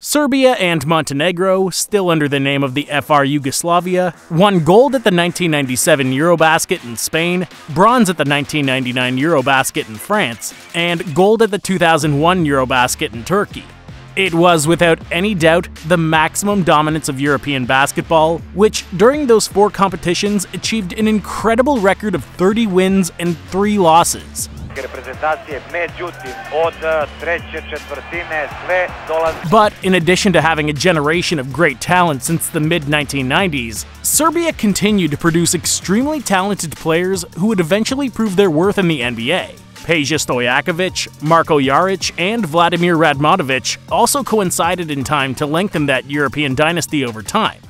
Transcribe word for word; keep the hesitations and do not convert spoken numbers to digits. Serbia and Montenegro, still under the name of the F R Yugoslavia, won gold at the nineteen ninety-seven Eurobasket in Spain, bronze at the nineteen ninety-nine Eurobasket in France, and gold at the two thousand one Eurobasket in Turkey. It was without any doubt the maximum dominance of European basketball, which during those four competitions achieved an incredible record of thirty wins and three losses. But in addition to having a generation of great talent since the mid nineteen nineties, Serbia continued to produce extremely talented players who would eventually prove their worth in the N B A. Peja Stojaković, Marko Jaric, and Vladimir Radmanovic also coincided in time to lengthen that European dynasty over time.